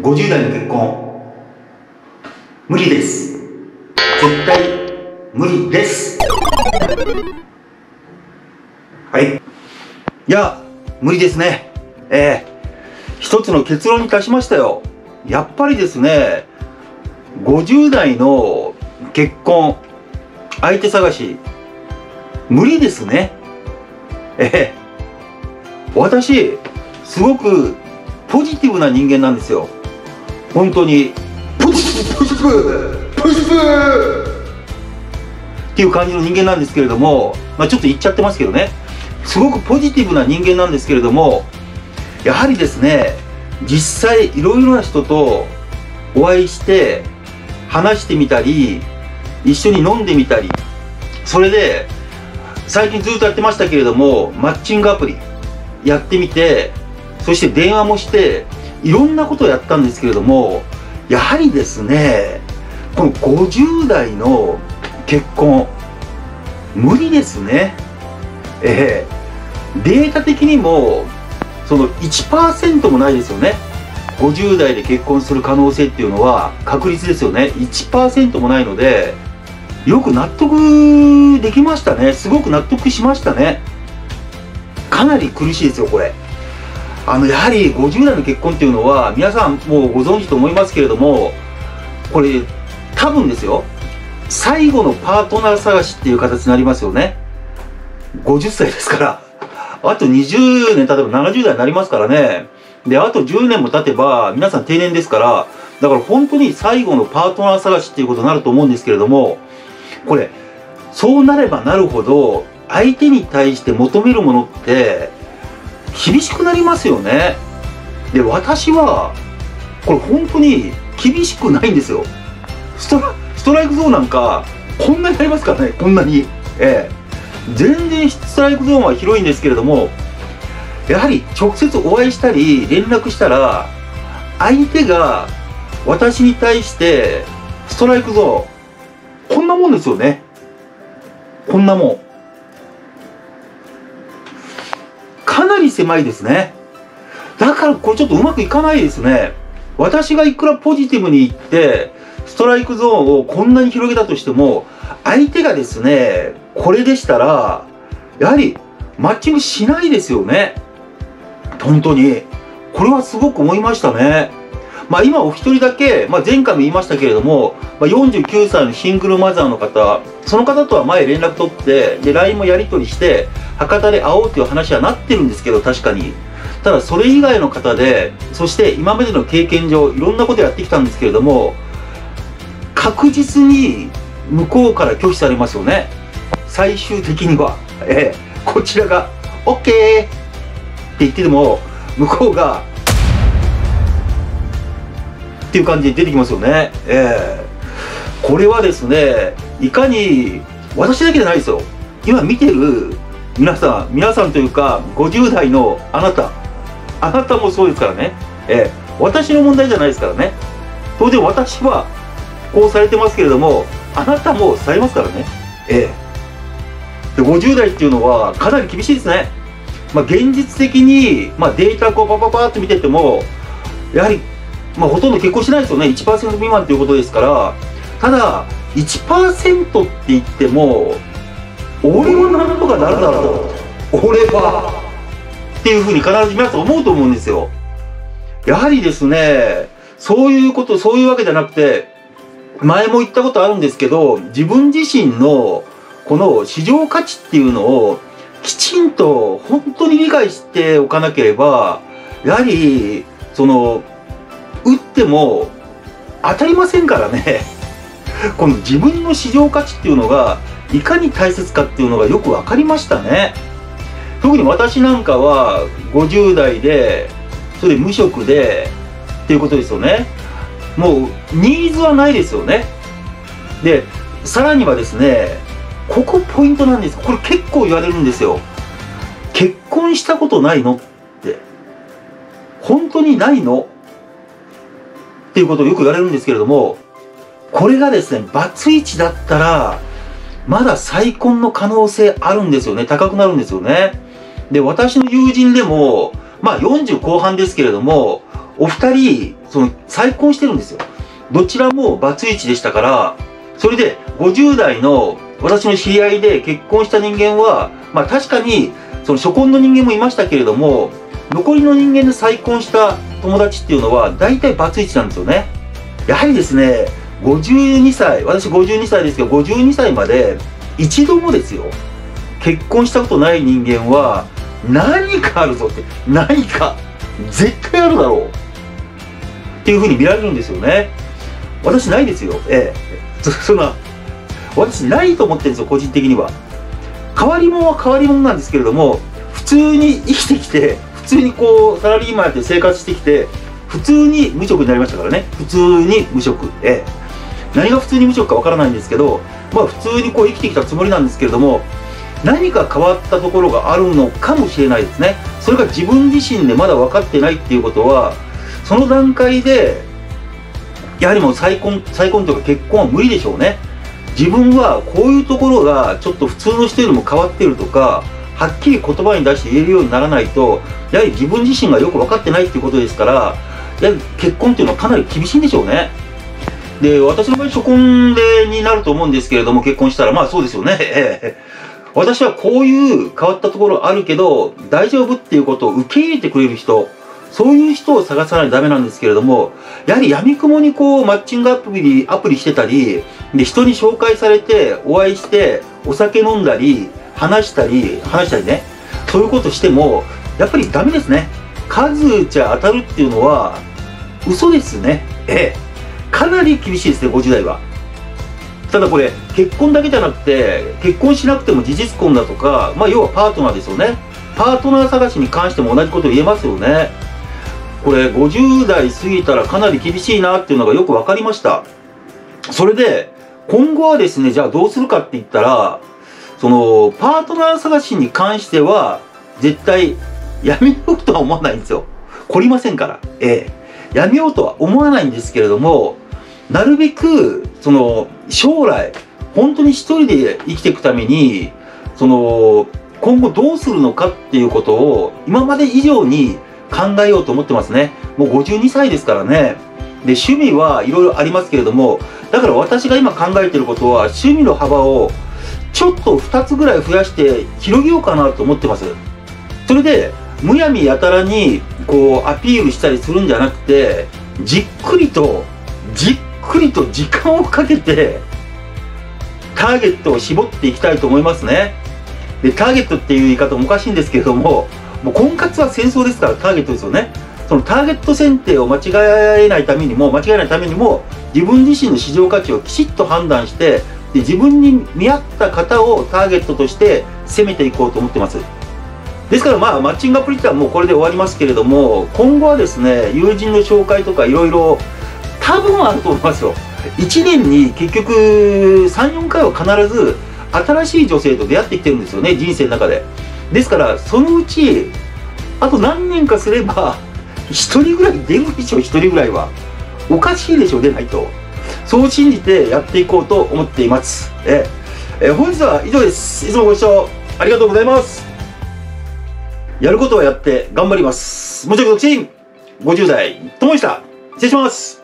50代の結婚無理です。絶対無理です。はい、いや無理ですね。一つの結論に達しましたよ。やっぱりですね、50代の結婚相手探し無理ですね。私すごくポジティブな人間なんですよ。本当にポジティブっていう感じの人間なんですけれども、まあ、ちょっと言っちゃってますけどね、すごくポジティブな人間なんですけれども、やはりですね、実際いろいろな人とお会いして話してみたり、一緒に飲んでみたり、それで最近ずっとやってましたけれども、マッチングアプリやってみて、そして電話もしていろんなことをやったんですけれども、やはりですね、この50代の結婚無理ですね。データ的にもその 1% もないですよね。50代で結婚する可能性っていうのは確率ですよね。 1% もないので、よく納得できましたね。すごく納得しましたね。かなり苦しいですよこれ。やはり50代の結婚っていうのは皆さんもうご存知と思いますけれども、これ多分ですよ、最後のパートナー探しっていう形になりますよね。50歳ですから。あと20年経てば70代になりますからね。で、あと10年も経てば皆さん定年ですから、だから本当に最後のパートナー探しっていうことになると思うんですけれども、これ、そうなればなるほど相手に対して求めるものって厳しくなりますよね。で、私はこれ本当に厳しくないんですよ。ストライクゾーンなんかこんなにありますからね、こんなに。全然ストライクゾーンは広いんですけれども、やはり直接お会いしたり連絡したら、相手が私に対してストライクゾーン、こんなもんですよね。こんなもんかなり狭いですね。だからこれちょっとうまくいかないですね。私がいくらポジティブに言ってストライクゾーンをこんなに広げたとしても、相手がですねこれでしたら、やはりマッチングしないですよね。本当にこれはすごく思いましたね。まあ今お一人だけ、まあ、前回も言いましたけれども、まあ、49歳のシングルマザーの方、その方とは前連絡取ってで LINE もやり取りして博多で会おうという話はなってるんですけど、確かにただそれ以外の方で、そして今までの経験上いろんなことやってきたんですけれども、確実に向こうから拒否されますよね。最終的には、こちらが OK って言ってても、向こうがっていう感じで出てきますよね。これはですね、いかに私だけじゃないですよ。今見てる皆さんというか、50代のあなたもそうですからね。私の問題じゃないですからね。当然私はこうされてますけれども、あなたもされますからね。で50代っていうのはかなり厳しいですね。まあ、現実的に、まあ、データこうパッと見てても、やはり、まあ、ほとんど結婚しないですよね。 1% 未満ということですから。ただ 1% って言っても、俺はなんとかなるだろう、俺はっていうふうに必ず皆さん思うと思うんですよ。やはりですね、そういうわけじゃなくて、前も言ったことあるんですけど、自分自身のこの市場価値っていうのをきちんと本当に理解しておかなければ、やはりその打っても当たりませんからね。この自分の市場価値っていうのがいかに大切かっていうのがよく分かりましたね。特に私なんかは50代で、それ無職でっていうことですよね。もうニーズはないですよね。でさらにはですね、ここポイントなんです。これ結構言われるんですよ。結婚したことないのって、本当にないのっていうことをよく言われるんですけれども、これがですねバツイチだったらまだ再婚の可能性あるんですよね。高くなるんですよね。で私の友人でもまあ40後半ですけれども、お二人、再婚してるんですよ。どちらもバツイチでしたから、それで50代の私の知り合いで結婚した人間は、まあ確かに初婚の人間もいましたけれども、残りの人間で再婚した友達っていうのは大体バツイチなんですよね。やはりですね、52歳、私52歳ですけど、52歳まで一度もですよ、結婚したことない人間は何かあるぞって、何か絶対あるだろうっていうふうに見られるんですよね。私ないですよ。私ないと思ってるんですよ、個人的には。変わり者は変わり者なんですけれども、普通に生きてきて、普通にサラリーマンやって生活してきて、普通に無職になりましたからね。普通に無職。何が普通に無職かわからないんですけど、まあ普通に生きてきたつもりなんですけれども、何か変わったところがあるのかもしれないですね。それが自分自身でまだ分かってないっていうことは、その段階で、やはりもう再婚というか結婚は無理でしょうね。自分はこういうところがちょっと普通の人よりも変わってるとか、はっきり言葉に出して言えるようにならないと、やはり自分自身がよく分かってないっていうことですから、やはり結婚っていうのはかなり厳しいんでしょうね。で、私の場合初婚になると思うんですけれども、結婚したら、まあそうですよね。私はこういう変わったところあるけど、大丈夫っていうことを受け入れてくれる人、そういう人を探さないとダメなんですけれども、やはり闇雲にマッチングアプリしてたり、で、人に紹介されて、お会いして、お酒飲んだり、話したりね、そういうことしても、やっぱりダメですね。数打ちゃ当たるっていうのは、嘘ですね。かなり厳しいですね、50代は。ただこれ、結婚だけじゃなくて、結婚しなくても事実婚だとか、まあ要はパートナーですよね。パートナー探しに関しても同じこと言えますよね。これ、50代過ぎたらかなり厳しいなっていうのがよくわかりました。それで、今後はですね、じゃあどうするかって言ったら、パートナー探しに関しては、絶対、やめようとは思わないんですよ。懲りませんから。やめようとは思わないんですけれども、なるべく、将来、本当に一人で生きていくために、今後どうするのかっていうことを、今まで以上に、考えようと思ってますね。もう52歳ですからね。で、趣味はいろいろありますけれども、だから私が今考えてることは、趣味の幅をちょっと2つぐらい増やして広げようかなと思ってます。それで、むやみやたらにアピールしたりするんじゃなくて、じっくりと時間をかけて、ターゲットを絞っていきたいと思いますね。で、ターゲットっていう言い方もおかしいんですけれども、もう婚活は戦争ですからターゲットですよね。そのターゲット選定を間違えないためにも、自分自身の市場価値をきちっと判断して、で、自分に見合った方をターゲットとして攻めていこうと思ってます。ですからまあ、マッチングアプリってはもうこれで終わりますけれども、今後はですね、友人の紹介とかいろいろ多分あると思いますよ。1年に結局3、4回は必ず新しい女性と出会ってきてるんですよね、人生の中で。ですから、そのうち、あと何年かすれば、一人ぐらい出るでしょ、一人ぐらいは。おかしいでしょ、出ないと。そう信じてやっていこうと思っています。本日は以上です。いつもご視聴ありがとうございます。やることはやって頑張ります。無職独身、50代、ともでした。失礼します。